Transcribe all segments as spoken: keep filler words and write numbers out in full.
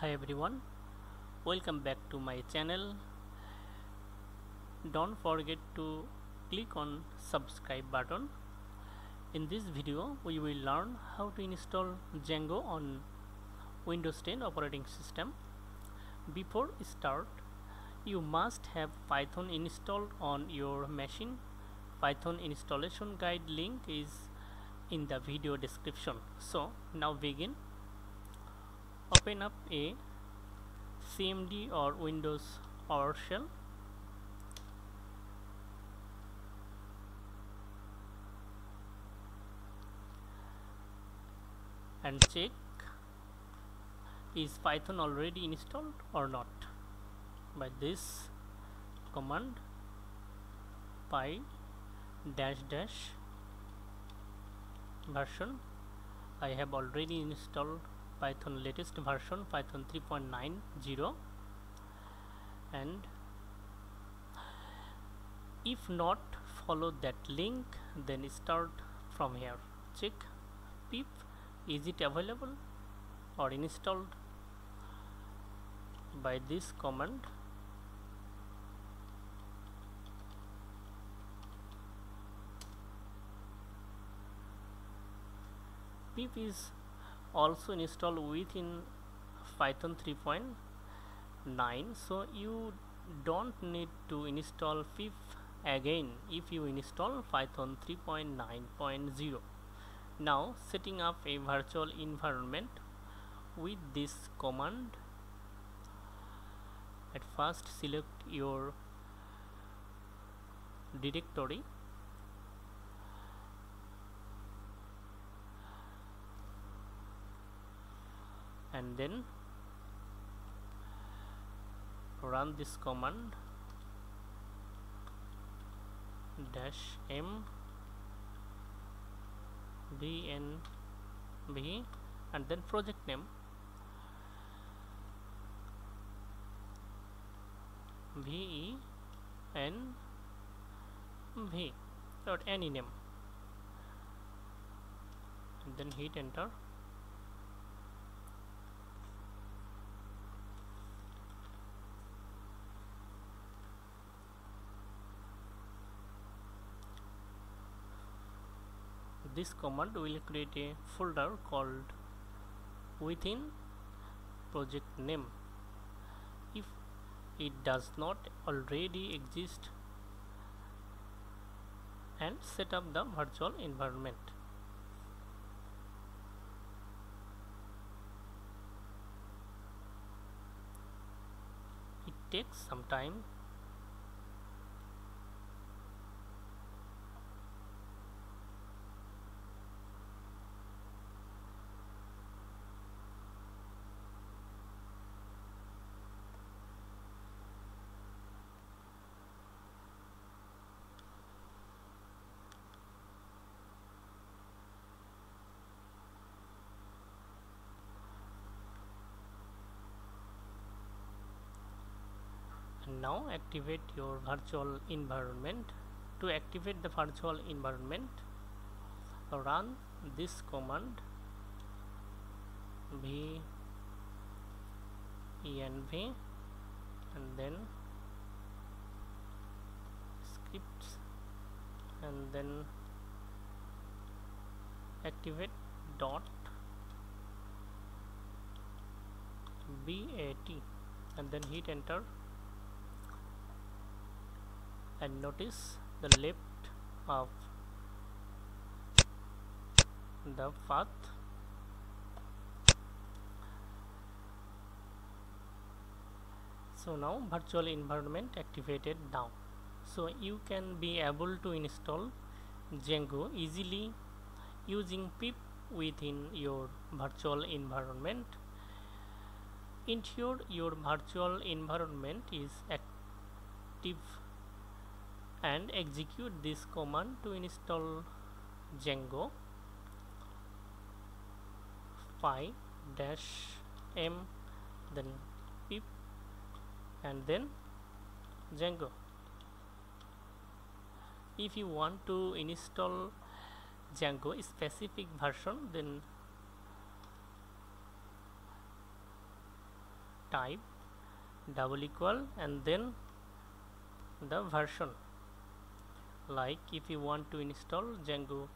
Hi everyone, welcome back to my channel. Don't forget to click on subscribe button. In this video we will learn how to install Django on Windows ten operating system. Before start, you must have Python installed on your machine. Python installation guide link is in the video description. So now begin. Open up a C M D or Windows PowerShell. And check, is Python already installed or not, by this command py dash dash version. I have already installed Python latest version, Python three point nine zero. And if not follow that link, then start from here. Check Pip, is it available or installed, by this command Pip is also installed within Python three point nine, so you don't need to install Pip again if you install Python three point nine point zero. Now setting up a virtual environment with this command. At first select your directory. And then run this command dash m bnb and then project name venv dot any name and then hit enter. This command will create a folder called within project name. If it does not already exist, and set up the virtual environment. It takes some time. Now activate your virtual environment. To activate the virtual environment, run this command venv and then scripts and then activate dot bat and then hit enter. And notice the left of the path. So now virtual environment activated now. So you can be able to install Django easily using pip within your virtual environment. Ensure your virtual environment is active and execute this command to install Django py dash m then pip and then Django. If you want to install Django specific version, then type, double equal, and then the version. Like if you want to install Django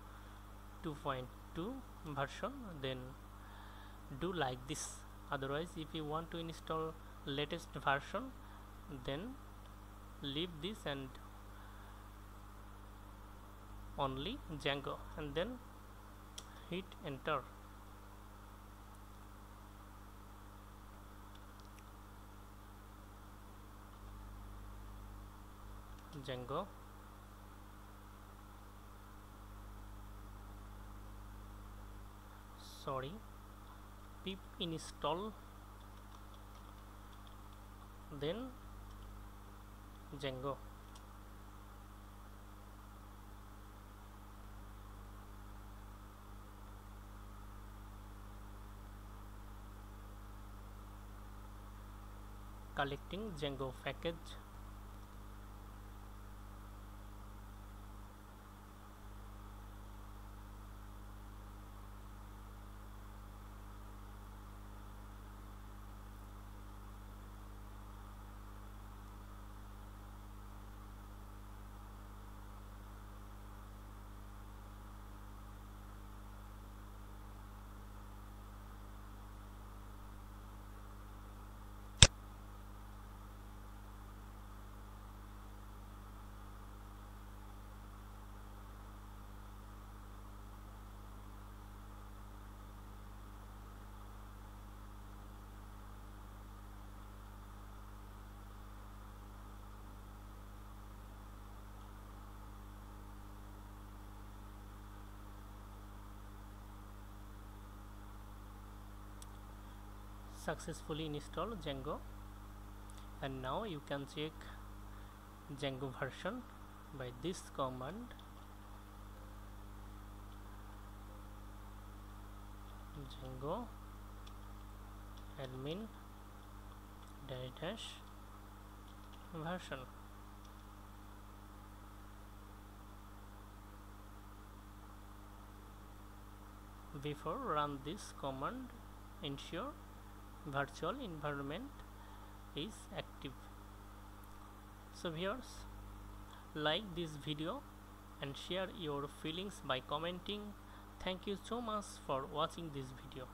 two point two version, then do like this. Otherwise, if you want to install latest version, then leave this and only Django, and then hit enter. Django sorry pip install, then Django. Collecting Django package. Successfully installed Django, and now you can check Django version by this command: Django admin dash dash version. Before run this command, ensure virtual environment is active. So viewers, like this video and share your feelings by commenting. Thank you so much for watching this video.